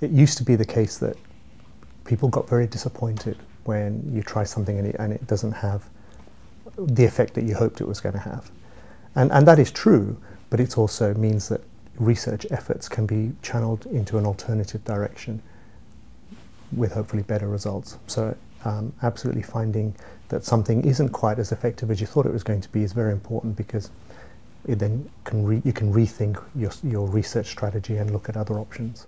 It used to be the case that people got very disappointed when you try something and it doesn't have the effect that you hoped it was going to have. And that is true, but it also means that research efforts can be channeled into an alternative direction with hopefully better results. So absolutely finding that something isn't quite as effective as you thought it was going to be is very important, because it then you can rethink your research strategy and look at other options.